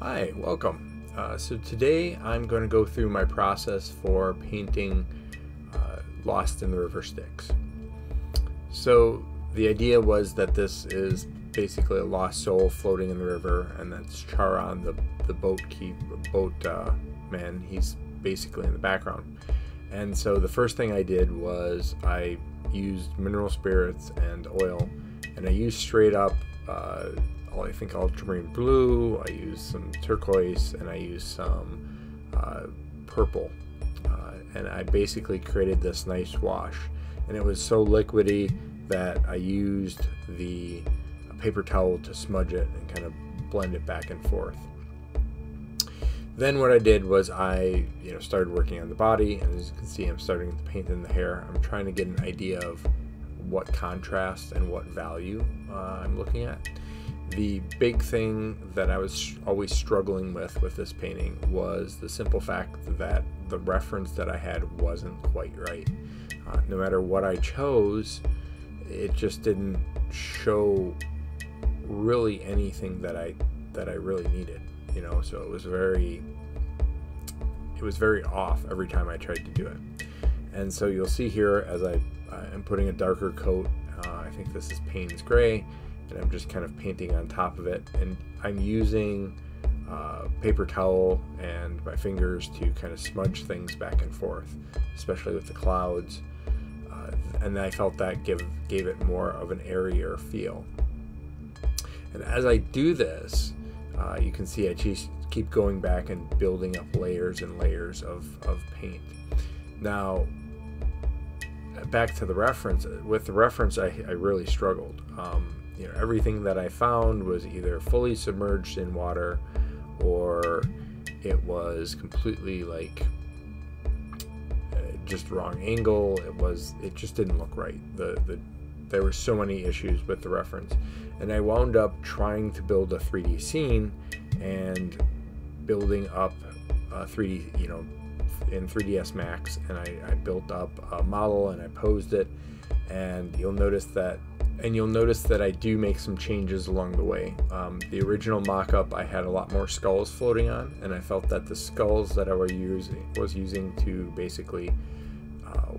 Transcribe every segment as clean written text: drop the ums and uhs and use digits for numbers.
Hi, welcome. So today I'm going to go through my process for painting Lost in the River Styx. So the idea was that this is basically a lost soul floating in the river, and that's Charon, the boat man. He's basically in the background. And so the first thing I did was I used mineral spirits and oil, and I used straight up I think ultramarine blue, I used some turquoise, and I used some purple, and I basically created this nice wash. And it was so liquidy that I used the paper towel to smudge it and kind of blend it back and forth. Then what I did was I started working on the body, and as you can see, I'm starting to paint in the hair. I'm trying to get an idea of what contrast and what value I'm looking at. The big thing that I was always struggling with this painting was the simple fact that the reference that I had wasn't quite right. No matter what I chose, it just didn't show really anything that I really needed, so it was very off every time I tried to do it. And so you'll see here as I am putting a darker coat, I think this is Payne's gray, and I'm just kind of painting on top of it, and I'm using paper towel and my fingers to kind of smudge things back and forth, especially with the clouds, and I felt that gave it more of an airier feel. And as I do this, you can see I just keep going back and building up layers and layers of paint. Now back to the reference. With the reference, I really struggled. Everything that I found was either fully submerged in water, or it was completely like just wrong angle. It just didn't look right. There were so many issues with the reference, and I wound up trying to build a 3D scene and building up a 3D, in 3ds max, and I built up a model and I posed it, and you'll notice that I do make some changes along the way. The original mock-up, I had a lot more skulls floating on, and I felt that the skulls that I was using to basically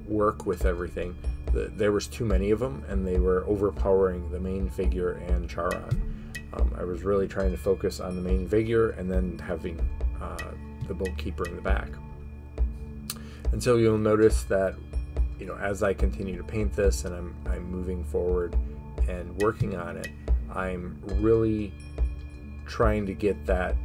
work with everything, there was too many of them, and they were overpowering the main figure and Charon. I was really trying to focus on the main figure and then having the bookkeeper in the back. And so you'll notice that as I continue to paint this, and I'm moving forward and working on it, I'm really trying to get that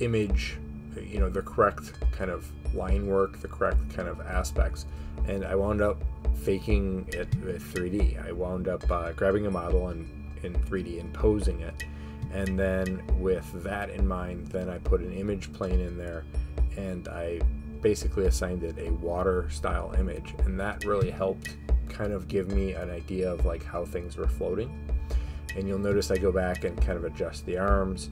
image, the correct kind of line work, the correct kind of aspects. And I wound up faking it with 3D. I wound up grabbing a model in 3D and posing it. And then with that in mind, then I put an image plane in there, and I basically assigned it a water style image, and that really helped kind of give me an idea of like how things were floating. And you'll notice I go back and kind of adjust the arms,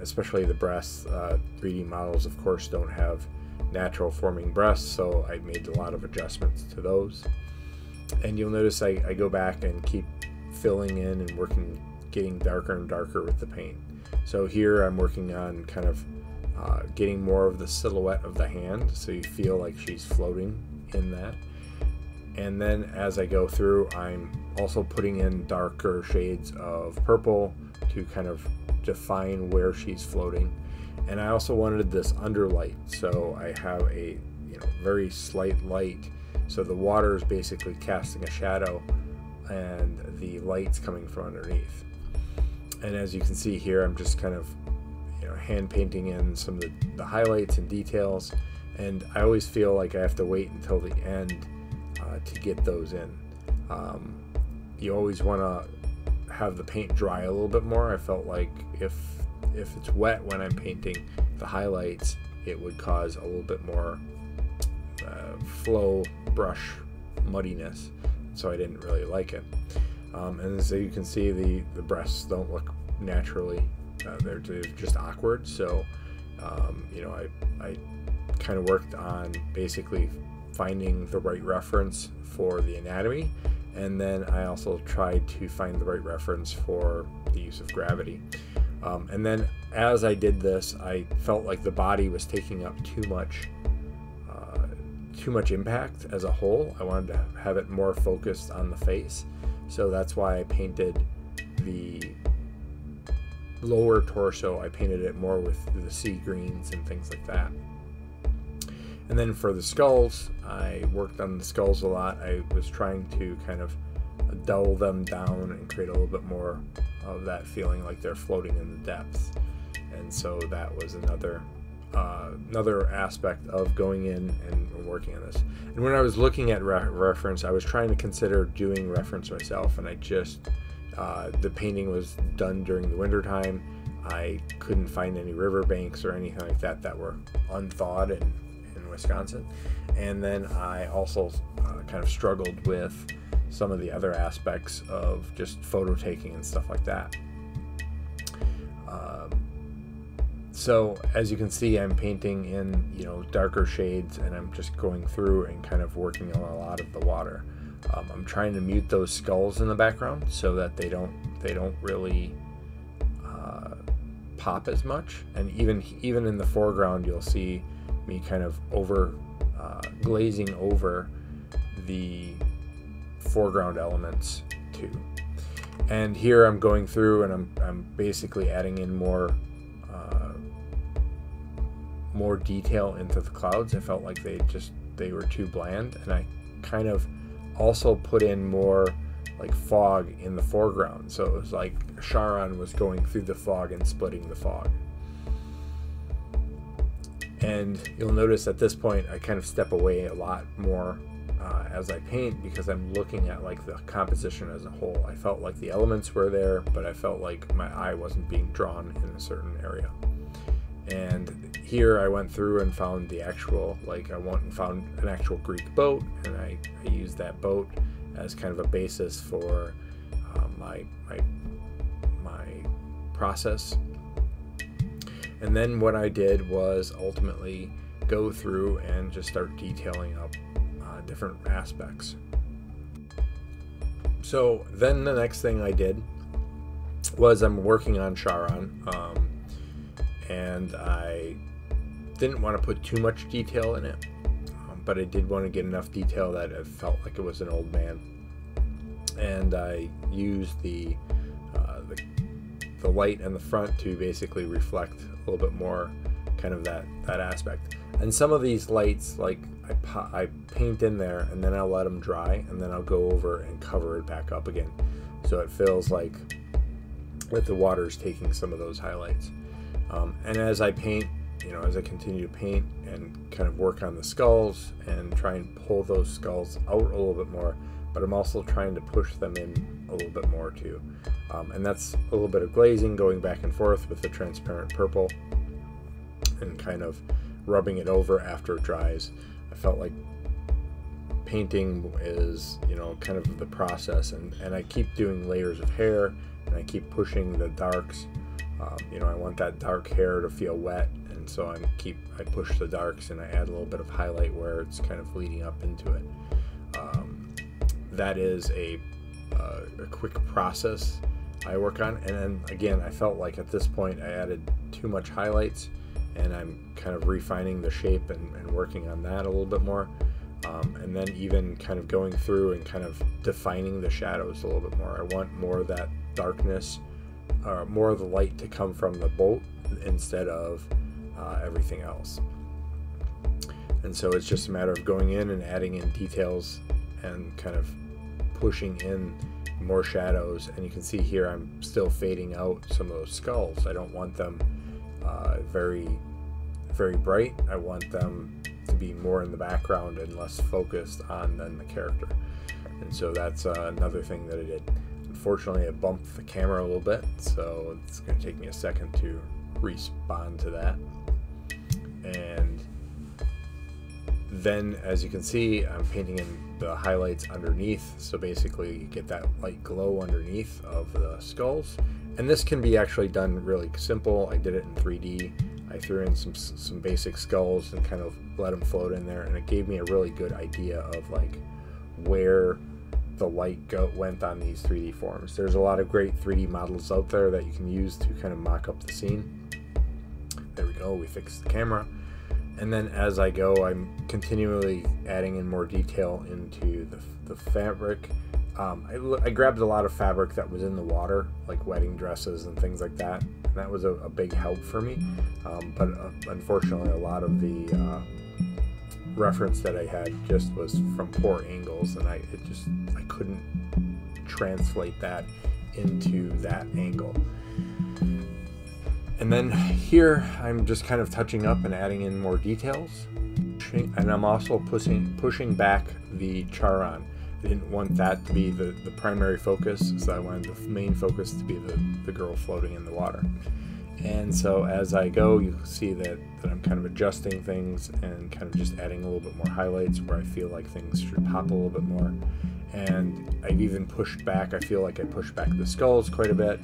especially the breasts. 3D models of course don't have natural forming breasts, so I made a lot of adjustments to those. And you'll notice I go back and keep filling in and working, getting darker and darker with the paint. So here I'm working on kind of getting more of the silhouette of the hand, so you feel like she's floating in that. And then as I go through, I'm also putting in darker shades of purple to kind of define where she's floating. And I also wanted this underlight, so I have a very slight light, so the water is basically casting a shadow and the light's coming from underneath. And as you can see here, I'm just kind of hand painting in some of the highlights and details, and I always feel like I have to wait until the end to get those in. You always want to have the paint dry a little bit more. I felt like if it's wet when I'm painting the highlights, it would cause a little bit more flow, brush muddiness, so I didn't really like it. And so you can see the breasts don't look naturally. They're just awkward, so I kind of worked on basically finding the right reference for the anatomy, and then I also tried to find the right reference for the use of gravity. And then as I did this, I felt like the body was taking up too much impact as a whole. I wanted to have it more focused on the face, so that's why I painted the lower torso. I painted it more with the sea greens and things like that. And then for the skulls, I worked on the skulls a lot. I was trying to kind of dull them down and create a little bit more of that feeling like they're floating in the depths. And so that was another aspect of going in and working on this. And when I was looking at reference, I was trying to consider doing reference myself, and I just the painting was done during the winter time. I couldn't find any riverbanks or anything like that that were unthawed in Wisconsin. And then I also kind of struggled with some of the other aspects of just photo taking and stuff like that. So as you can see, I'm painting in, you know, darker shades, and I'm just going through and kind of working on a lot of the water. I'm trying to mute those skulls in the background so that they don't really pop as much. And even in the foreground, you'll see me kind of glazing over the foreground elements too. And here I'm going through and I'm basically adding in more detail into the clouds. I felt like they were too bland, and I kind of also put in more like fog in the foreground, so it was like Charon was going through the fog and splitting the fog. And you'll notice at this point I kind of step away a lot more as I paint, because I'm looking at like the composition as a whole. I felt like the elements were there, but I felt like my eye wasn't being drawn in a certain area. And here I went through and found the actual, like, I went and found an actual Greek boat, and I used that boat as kind of a basis for my process. And then what I did was ultimately go through and just start detailing up different aspects. So then the next thing I did was I'm working on Charon, and I didn't want to put too much detail in it, but I did want to get enough detail that it felt like it was an old man. And I used the light in the front to basically reflect a little bit more kind of that aspect. And some of these lights, like I paint in there and then I'll let them dry, and then I'll go over and cover it back up again, so it feels like that the water is taking some of those highlights. And as I paint, you know, as I continue to paint and kind of work on the skulls and try and pull those skulls out a little bit more, but I'm also trying to push them in a little bit more too. And that's a little bit of glazing going back and forth with the transparent purple and kind of rubbing it over after it dries. I felt like painting is, you know, kind of the process, and I keep doing layers of hair, and I keep pushing the darks. You know, I want that dark hair to feel wet, and so I push the darks and I add a little bit of highlight where it's kind of leading up into it. That is a quick process I work on. And then again, I felt like at this point I added too much highlights, and I'm kind of refining the shape and working on that a little bit more. And then even kind of going through and kind of defining the shadows a little bit more. I want more of that darkness, more of the light to come from the boat instead of everything else. And so it's just a matter of going in and adding in details and kind of pushing in more shadows. And you can see here I'm still fading out some of those skulls. I don't want them very, very bright. I want them to be more in the background and less focused on than the character. And so that's another thing that I did. Unfortunately, I bumped the camera a little bit, so it's going to take me a second to respond to that. And then, as you can see, I'm painting in the highlights underneath, so basically you get that light glow underneath of the skulls. And this can be actually done really simple. I did it in 3D. I threw in some basic skulls and kind of let them float in there, and it gave me a really good idea of like where the light went on these 3D forms. There's a lot of great 3D models out there that you can use to kind of mock up the scene. There we go, we fixed the camera. And then as I go, I'm continually adding in more detail into the fabric. I grabbed a lot of fabric that was in the water, like wedding dresses and things like that. And that was a big help for me. But unfortunately, a lot of the reference that I had just was from poor angles, and I couldn't translate that into that angle. And then here I'm just kind of touching up and adding in more details, and I'm also pushing back the Charon. I didn't want that to be the primary focus, so I wanted the main focus to be the girl floating in the water. And so as I go, you can see that I'm kind of adjusting things and kind of just adding a little bit more highlights where I feel like things should pop a little bit more. And I've even pushed back, I feel like I pushed back the skulls quite a bit.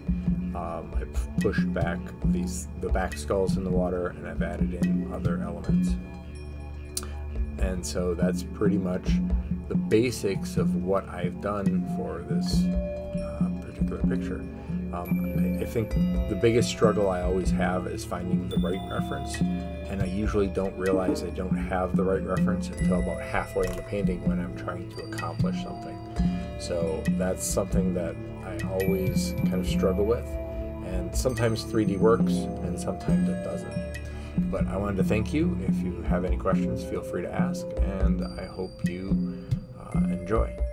I pushed back the back skulls in the water, and I've added in other elements. And so that's pretty much the basics of what I've done for this particular picture. I think the biggest struggle I always have is finding the right reference, and I usually don't realize I don't have the right reference until about halfway in the painting when I'm trying to accomplish something. So that's something that I always kind of struggle with, and sometimes 3D works and sometimes it doesn't. But I wanted to thank you. If you have any questions, feel free to ask, and I hope you enjoy.